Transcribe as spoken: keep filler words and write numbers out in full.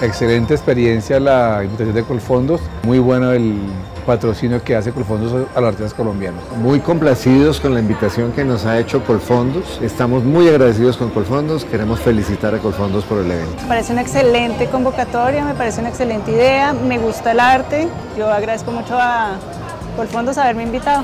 Excelente experiencia la invitación de Colfondos, muy bueno el patrocinio que hace Colfondos a los artistas colombianos. Muy complacidos con la invitación que nos ha hecho Colfondos, estamos muy agradecidos con Colfondos, queremos felicitar a Colfondos por el evento. Me parece una excelente convocatoria, me parece una excelente idea, me gusta el arte, yo agradezco mucho a Colfondos haberme invitado.